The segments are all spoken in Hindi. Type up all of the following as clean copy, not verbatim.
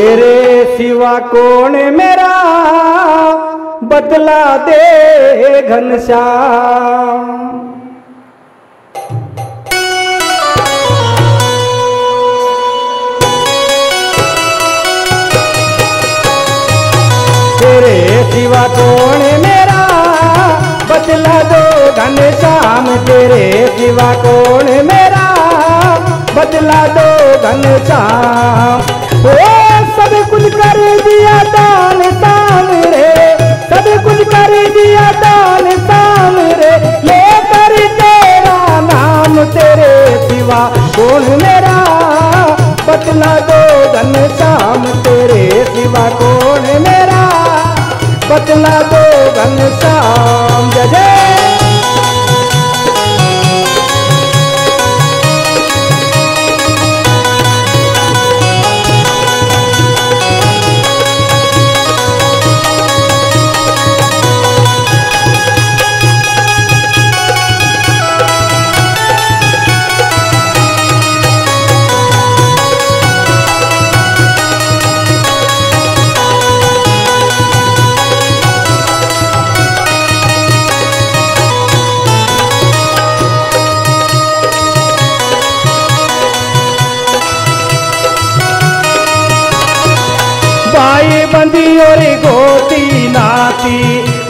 तेरे सिवा कौन मेरा बतला दे घनश्याम। तेरे सिवा कौन मेरा बतला दो घनश्याम। तेरे सिवा कौन मेरा बतला दो घनश्याम। ओ सब कुछ कर दिया दान तान रे, सब कुछ कर दिया दान तान रे, ले कर तेरा नाम। तेरे सिवा कौन मेरा बतला दो घनश्याम। तेरे सिवा कौन मेरा बतला दो घनश्याम। जय जय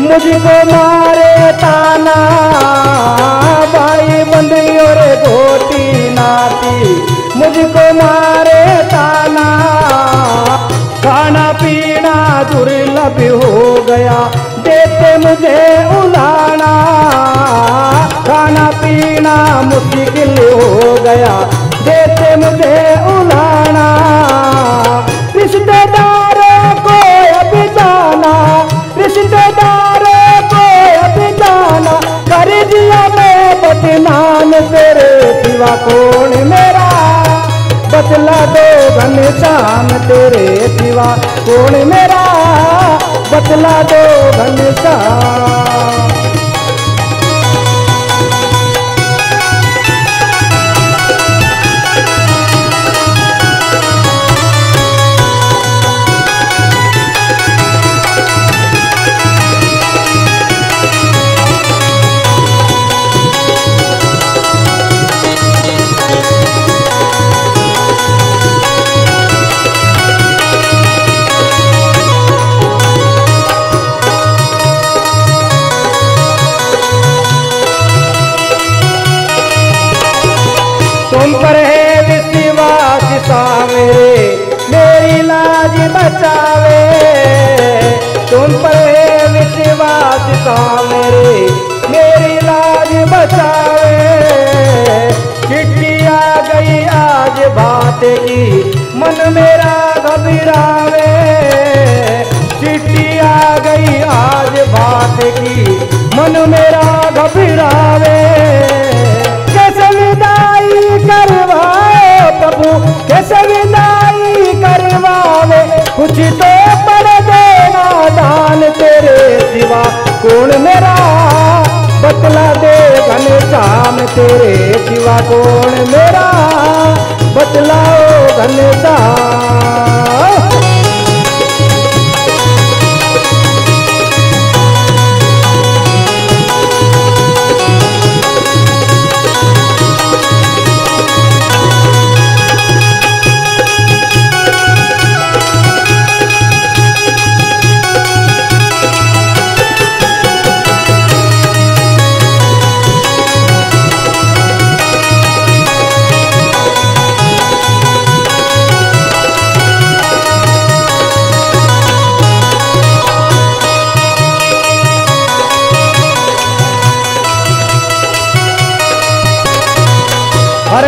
मुझको मारे ताना। भाई बंदी और गोटी नाती मुझको मारे ताना। खाना पीना दुर्लभ हो गया देते मुझे उलाना। खाना पीना मुश्किल हो गया देते मुझे उलाना। रिश्तेदारों को अब जाना, रिश्तेदारों को अब जाना। कर दिया मैं बदनाम। तेरे सिवा कौन मेरा बतला दो घनश्याम। तेरे सिवा कौन मेरा बतला दो घनश्याम। तुम पर है विश्वास सावे मेरी लाज बचावे। तुम पर है विश्वास सावे मेरी लाज बचावे। चिट्ठी आ गई आज बात की मन मेरा घबरावे। चिट्ठी आ गई आज बात की मन मेरा घबरावे। कैसे विदाई करवावे कुछ तो पर देना दान। तेरे सिवा कौन मेरा बतला दे घनश्याम। तेरे सिवा कौन मेरा बतलाओ घनश्याम।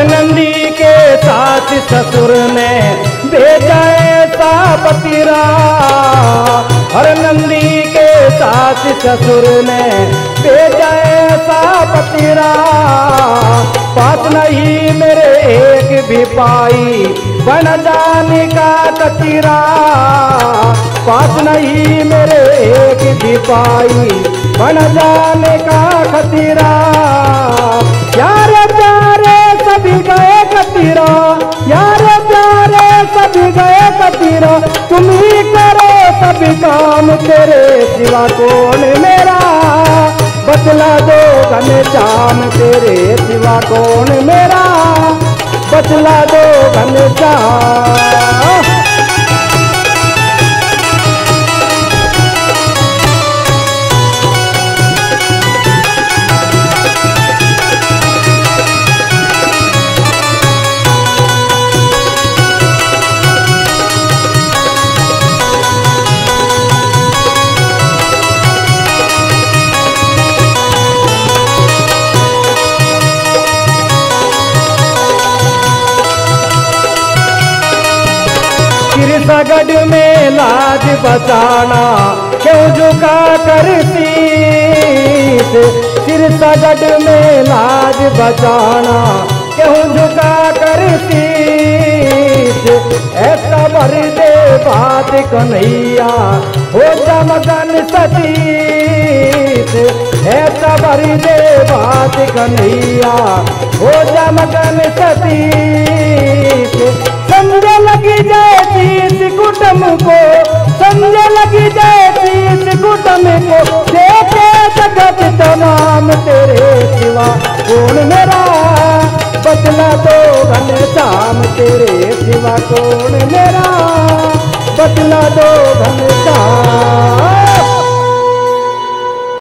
नंदी के साथ ससुर ने भेजा ऐसा पतिरा। हर नंदी के साथ ससुर ने भेजा ऐसा पतिरा। पास नहीं मेरे एक भी पाई बन जाने का कतिरा। पास नहीं मेरे एक भी पाई बन जाने का खतिरा। यार प्यारे सभी गए कतिरा, यार प्यारे सभी गए वतीरा, तुम ही करो सब काम, तेरे सिवा कौन मेरा बतला दो घनश्याम, तेरे सिवा कौन मेरा बतला दो घनश्याम। गढ़ में लाज बचाना क्यों झुका कर शीश, सिरसागढ़ में लाज बचाना क्यों झुका कर शीश, ऐसा भर दे बात कन्हैया हो मगन सतीश, ऐसा भर दे बात कन्हैया हो मगन सतीश, समझ लगी जाए तीस कुटुम को, समझ लगी जाए तीस कुटुम को, देखे जगत तमाम, तेरे सिवा कौन मेरा बतला दो घनश्याम, तेरे सिवा कौन मेरा बतला दो घनश्याम।